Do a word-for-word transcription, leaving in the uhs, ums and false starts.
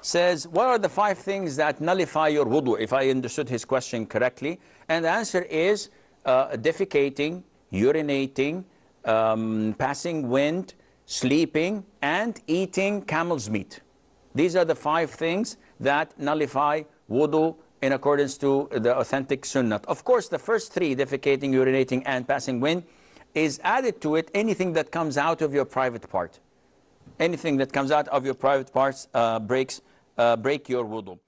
says, what are the five things that nullify your wudu, if I understood his question correctly? And the answer is uh, defecating, urinating, um, passing wind, sleeping, and eating camel's meat. These are the five things that nullify wudu in accordance to the authentic sunnah. Of course, the first three, defecating, urinating, and passing wind, is added to it anything that comes out of your private part. Anything that comes out of your private parts uh, breaks, uh, break your wudu.